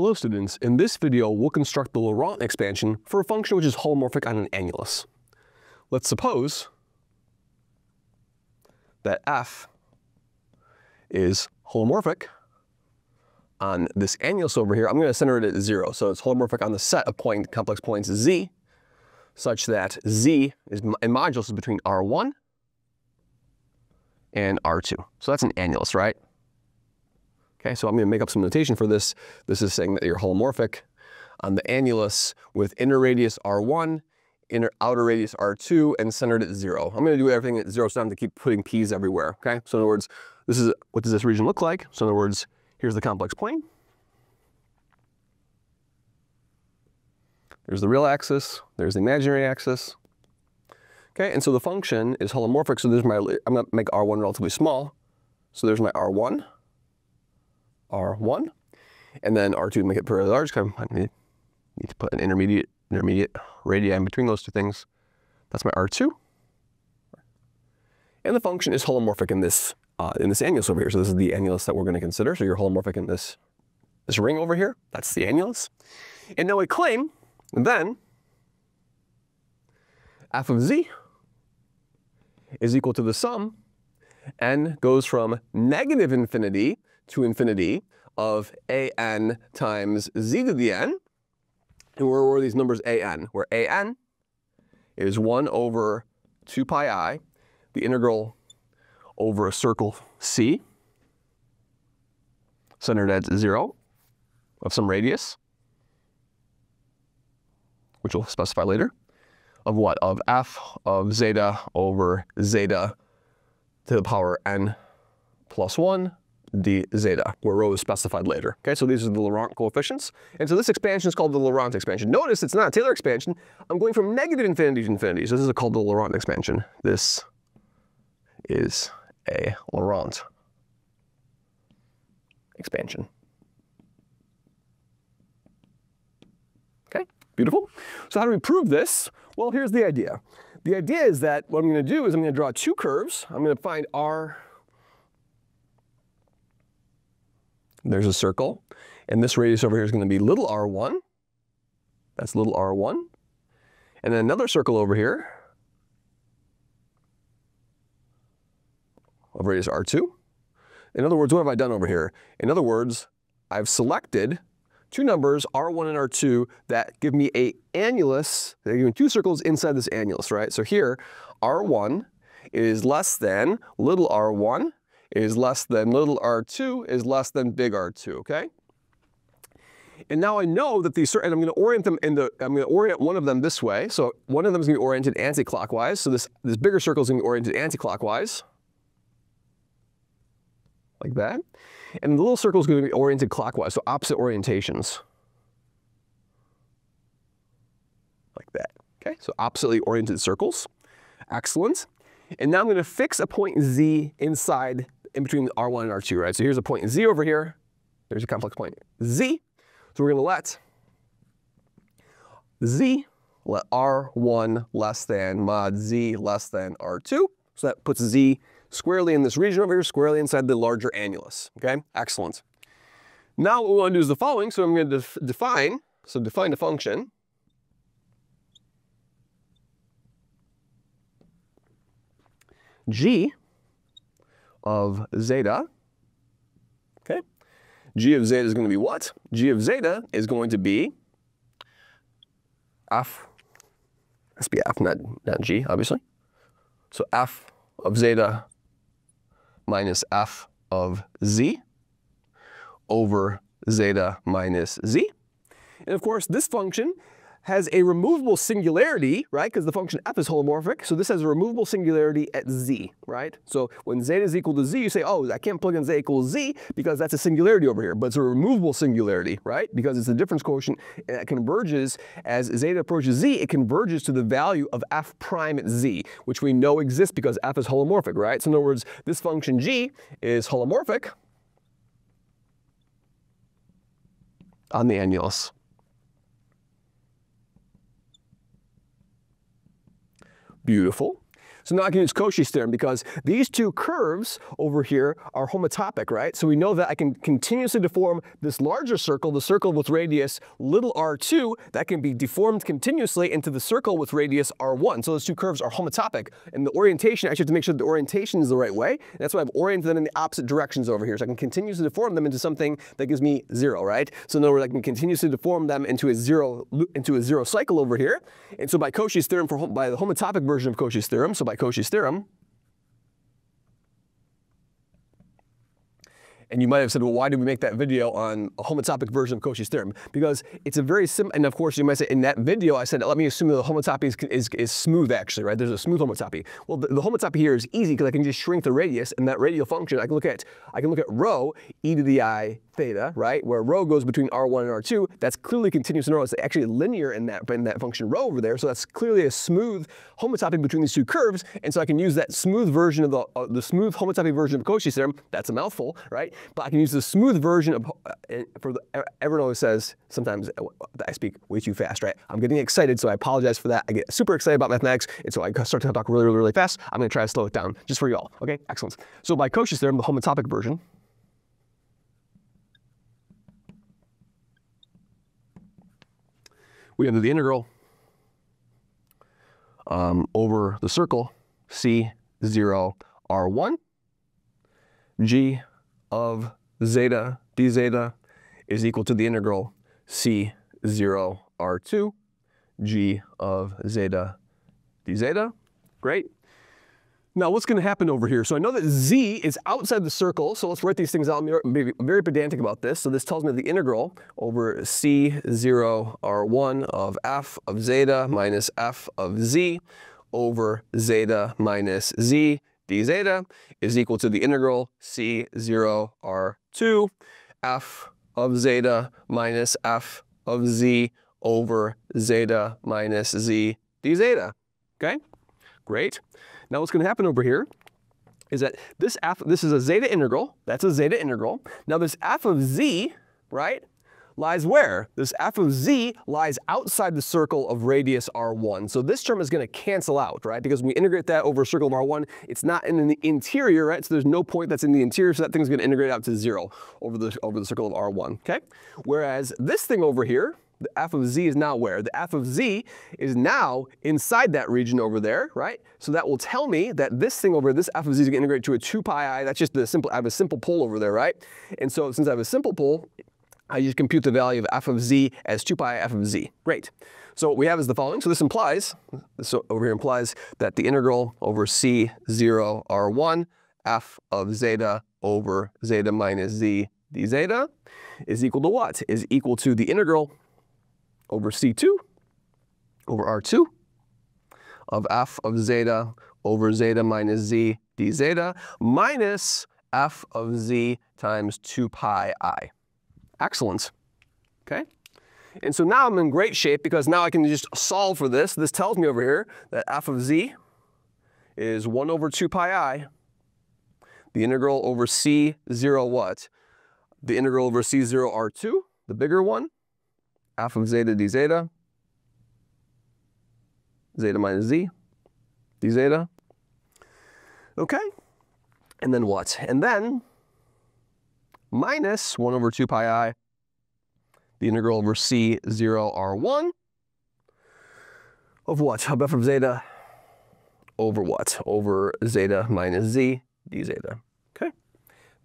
Hello students, in this video we'll construct the Laurent expansion for a function which is holomorphic on an annulus. Let's suppose that f is holomorphic on this annulus over here. I'm going to center it at 0, so it's holomorphic on the set of complex points z, such that z is in modulus between R1 and R2. So that's an annulus, right? Okay, so I'm going to make up some notation for this. This is saying that you're holomorphic on the annulus with inner radius R1, outer radius R2, and centered at 0. I'm going to do everything at 0, so I'm going to keep putting p's everywhere. Okay, so in other words, this is what does this region look like? So in other words, here's the complex plane. There's the real axis. There's the imaginary axis. Okay, and so the function is holomorphic. So there's my. I'm going to make R1 relatively small. So there's my R1. R1, and then R2 make it pretty large. I need to put an intermediate radii in between those two things. That's my R2, and the function is holomorphic in this annulus over here. So this is the annulus that we're going to consider. So you're holomorphic in this ring over here. That's the annulus. And now we claim then f of z is equal to the sum n goes from negative infinity to infinity of an times z to the n. And where were these numbers an? Where an is 1 over 2 pi I, the integral over a circle C, centered at 0 of some radius, which we'll specify later, of what? Of f of zeta over zeta to the power n plus 1 d zeta, where rho is specified later. Okay, so these are the Laurent coefficients. And so this expansion is called the Laurent expansion. Notice it's not a Taylor expansion. I'm going from negative infinity to infinity. So this is called the Laurent expansion. This is a Laurent expansion. Okay, beautiful. So how do we prove this? Well, here's the idea. The idea is that what I'm going to do is I'm going to draw two curves. I'm going to find R. There's a circle, and this radius over here is going to be little r1. That's little r1. And then another circle over here of radius r2. In other words, what have I done over here? In other words, I've selected two numbers, r1 and r2, that give me an annulus. They're giving two circles inside this annulus, right? So here, r1 is less than little r1. Is less than little r2 is less than big R2, okay? And now I know that these, and I'm going to orient them I'm going to orient one of them this way. So one of them is going to be oriented anti-clockwise. So this bigger circle is going to be oriented anti-clockwise, like that. And the little circle is going to be oriented clockwise, so opposite orientations, like that. Okay, so oppositely oriented circles. Excellent. And now I'm going to fix a point z inside in between R1 and R2, right? So here's a point z over here. There's a complex point z. So we're going to let z, let R1 less than mod z less than R2. So that puts z squarely in this region over here, squarely inside the larger annulus. Okay, excellent. Now what we want to do is the following. So I'm going to define a function g of zeta, okay? G of zeta is going to be what? G of zeta is going to be f, let's be f, not g, obviously. So f of zeta minus f of z over zeta minus z. And of course, this function has a removable singularity, right? Because the function f is holomorphic, so this has a removable singularity at z, right? So when zeta is equal to z, you say, oh, I can't plug in zeta equals z because that's a singularity over here, but it's a removable singularity, right? Because it's the difference quotient and it converges. As zeta approaches z, it converges to the value of f prime at z, which we know exists because f is holomorphic, right? So in other words, this function g is holomorphic on the annulus. Beautiful. So now I can use Cauchy's theorem because these two curves over here are homotopic, right? So we know that I can continuously deform this larger circle, the circle with radius little r2, that can be deformed continuously into the circle with radius r1. So those two curves are homotopic. And the orientation, I actually have to make sure the orientation is the right way. And that's why I've oriented them in the opposite directions over here. So I can continuously deform them into something that gives me zero, right? So in other words, I can continuously deform them into a zero cycle over here. And so by Cauchy's theorem, by the homotopic version of Cauchy's theorem, and you might have said, well, why did we make that video on a homotopic version of Cauchy's theorem? Because it's a very similar, and of course you might say in that video I said, let me assume that the homotopy is smooth actually, right? There's a smooth homotopy. Well, the homotopy here is easy because I can just shrink the radius, and that radial function, I can look at rho e to the I theta, right? Where rho goes between R1 and R2, that's clearly continuous in rho. It's actually linear in that function rho over there, so that's clearly a smooth homotopy between these two curves, and so I can use that smooth version of the smooth homotopy version of Cauchy's theorem. That's a mouthful, right? But I can use the smooth version of, everyone always says sometimes that I speak way too fast, right? I'm getting excited, so I apologize for that. I get super excited about mathematics, and so I start to talk really, really, really fast. I'm gonna try to slow it down just for you all, okay? Excellent. So by Cauchy's theorem, the homotopic version, we have the integral over the circle C0 R1 G of zeta d zeta is equal to the integral C0 R2 G of zeta d zeta. Great. Now what's going to happen over here? So I know that z is outside the circle, so let's write these things out. I'm very pedantic about this. So this tells me the integral over C0 R1 of f of zeta minus f of z over zeta minus z d zeta is equal to the integral C0 R2 f of zeta minus f of z over zeta minus z d zeta. Okay? Great. Now what's going to happen over here is that this is a zeta integral. That's a zeta integral. Now this f of z, right, lies where? This f of z lies outside the circle of radius r1. So this term is going to cancel out, right? Because when we integrate that over a circle of r1, it's not in the interior, right? So there's no point that's in the interior, so that thing's going to integrate out to zero over the circle of r1, okay? Whereas this thing over here, the f of z is now where? The f of z is now inside that region over there, right? So that will tell me that this thing over, this f of z is going to integrate to a 2 pi I. That's just I have a simple pole over there, right? And so since I have a simple pole, I just compute the value of f of z as 2 pi f of z. Great. So what we have is the following. So this over here implies that the integral over C0 R1 f of zeta over zeta minus z d zeta is equal to what? Is equal to the integral over C2 over R2 of f of zeta over zeta minus z d zeta minus f of z times 2 pi I. Excellent. Okay? And so now I'm in great shape because now I can just solve for this. This tells me over here that f of z is 1 over 2 pi I, the integral over C0 what? The integral over C0 R2, the bigger one, f of zeta d zeta, zeta minus z, d zeta. Okay, and then what? And then minus 1 over 2 pi I, the integral over C0 R1 of what? Of f of zeta over what? Over zeta minus z, d zeta.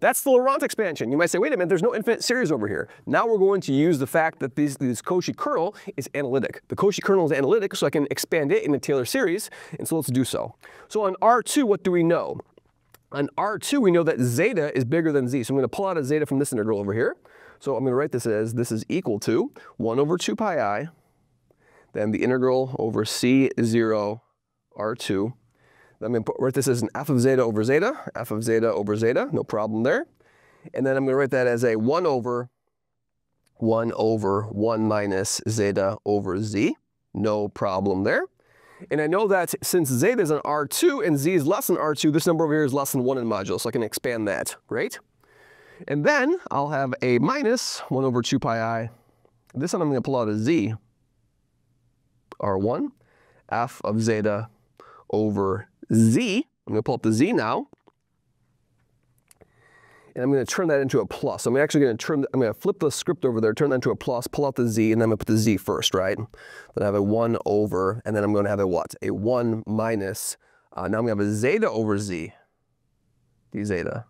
That's the Laurent expansion. You might say, wait a minute, there's no infinite series over here. Now we're going to use the fact that this Cauchy kernel is analytic. The Cauchy kernel is analytic, so I can expand it in the Taylor series, and so let's do so. So on R2, what do we know? On R2, we know that zeta is bigger than z, so I'm going to pull out a zeta from this integral over here. So I'm going to write this as, this is equal to 1 over 2 pi I, then the integral over C0 R2, I'm going to write this as an f of zeta over zeta, no problem there. And then I'm going to write that as a 1 over 1 minus zeta over z, no problem there. And I know that since zeta is on R2 and z is less than R2, this number over here is less than 1 in modulo, so I can expand that, right? And then I'll have a minus 1 over 2 pi I. This one I'm going to pull out a z, R1, f of zeta over z, I'm going to pull up the z now, and I'm going to turn that into a plus. I'm actually going to turn, I'm going to flip the script over there, turn that into a plus, pull out the z, and then I'm going to put the z first, right? Then I have a 1 over, and then I'm going to have a what? A 1 minus, now I'm going to have a zeta over z, d zeta.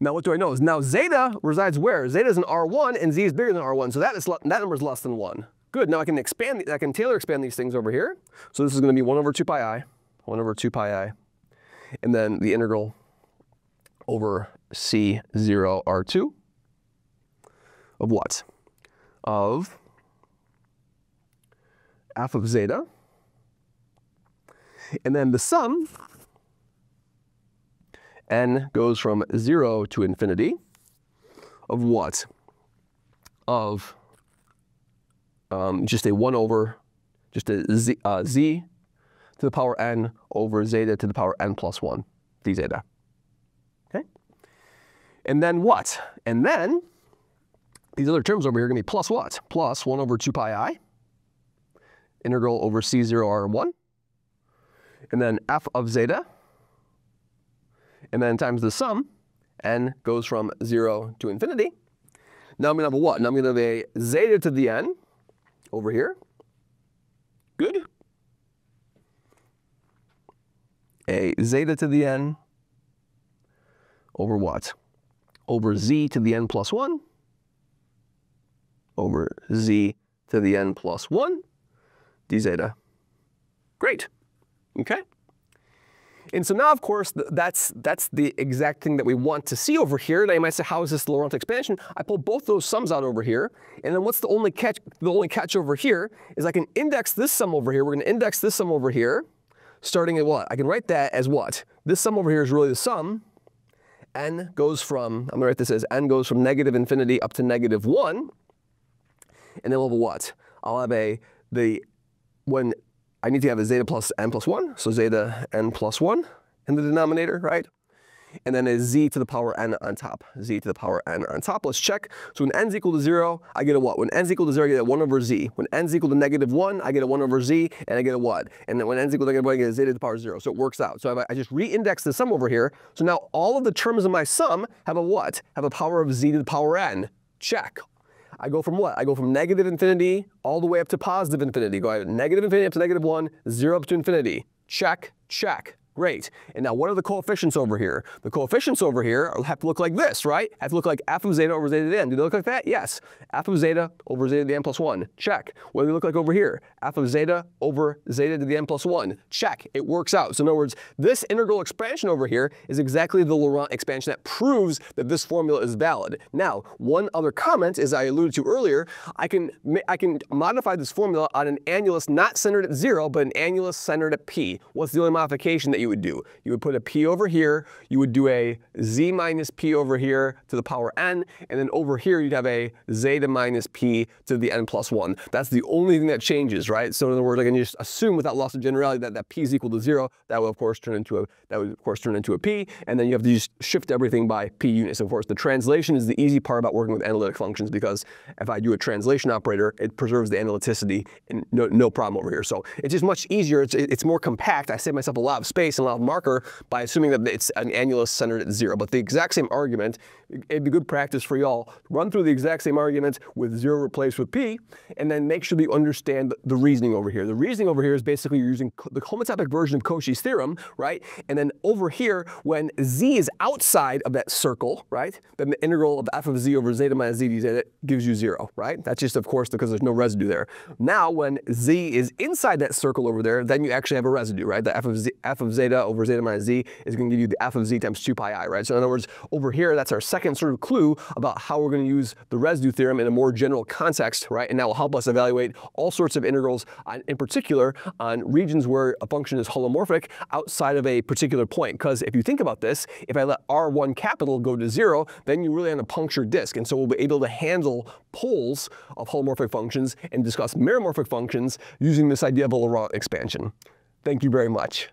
Now what do I know is now zeta resides where? Zeta is in R1 and z is bigger than R1, so that number is less than 1. Good, now I can expand, I can Taylor expand these things over here. So this is going to be 1 over 2 pi I, 1 over 2 pi I, and then the integral over C0 R2 of what? Of f of zeta, and then the sum, n goes from 0 to infinity of what? Of just a 1 over, just a z to the power n over zeta to the power n plus 1, d zeta. Okay? And then what? And then these other terms over here are going to be plus what? Plus 1 over 2 pi I, integral over c0 r1, and then f of zeta, and then times the sum, n goes from 0 to infinity. Now I'm going to have a what? Now I'm going to have a zeta to the n over here. Good. A zeta to the n over what? Over z to the n plus 1, over z to the n plus 1, d zeta. Great. Okay. And so now, of course, that's the exact thing that we want to see over here. Now you might say, how is this the Laurent expansion? I pull both those sums out over here, and then what's the only catch? The only catch over here is I can index this sum over here. We're going to index this sum over here, starting at what? I can write that as what? This sum over here is really the sum. N goes from, I'm going to write this as n goes from negative infinity up to negative 1, and then we'll have a what? I'll have a, when I need to have a zeta plus n plus 1, so zeta n plus 1 in the denominator, right? And then a z to the power n on top, z to the power n on top. Let's check. So when n's equal to 0, I get a what? When n's equal to 0, I get a 1 over z. When n's equal to negative 1, I get a 1 over z, and I get a what? And then when n's equal to negative 1, I get a zeta to the power 0. So it works out. So I just re-index the sum over here. So now all of the terms of my sum have a what? Have a power of z to the power n. Check. I go from what? I go from negative infinity all the way up to positive infinity. Go ahead, negative infinity up to negative 1, 0 up to infinity. Check, check. Great. And now what are the coefficients over here? The coefficients over here have to look like this, right? Have to look like f of zeta over zeta to the n. Do they look like that? Yes. f of zeta over zeta to the n plus 1. Check. What do they look like over here? f of zeta over zeta to the n plus 1. Check. It works out. So in other words, this integral expansion over here is exactly the Laurent expansion that proves that this formula is valid. Now, one other comment, as I alluded to earlier, I can modify this formula on an annulus not centered at 0, but an annulus centered at p. What's the only modification that you would do? You would put a p over here, you would do a z minus p over here to the power n, and then over here you'd have a zeta minus p to the n plus 1. That's the only thing that changes, right? So in other words, I can just assume without loss of generality that p is equal to 0. That will of course turn into a p, and then you have to just shift everything by p units. Of course, the translation is the easy part about working with analytic functions, because if I do a translation operator, it preserves the analyticity and no problem over here. So it's just much easier. It's more compact. I save myself a lot of space and a lot of marker by assuming that it's an annulus centered at 0. But the exact same argument, it'd be good practice for y'all, run through the exact same argument with 0 replaced with p, and then make sure that you understand the reasoning over here. The reasoning over here is basically you're using the homotopic version of Cauchy's theorem, right? And then over here, when z is outside of that circle, right, then the integral of f of z over zeta minus z d zeta gives you 0, right? That's just, of course, because there's no residue there. Now, when z is inside that circle over there, then you actually have a residue, right? The f of zeta over zeta minus z is going to give you the f of z times 2 pi I, right? So in other words, over here, that's our second sort of clue about how we're going to use the residue theorem in a more general context, right? And that will help us evaluate all sorts of integrals, in particular on regions where a function is holomorphic outside of a particular point. Because if you think about this, if I let R1 capital go to 0, then you're really on a punctured disk. And so we'll be able to handle poles of holomorphic functions and discuss meromorphic functions using this idea of a Laurent expansion. Thank you very much.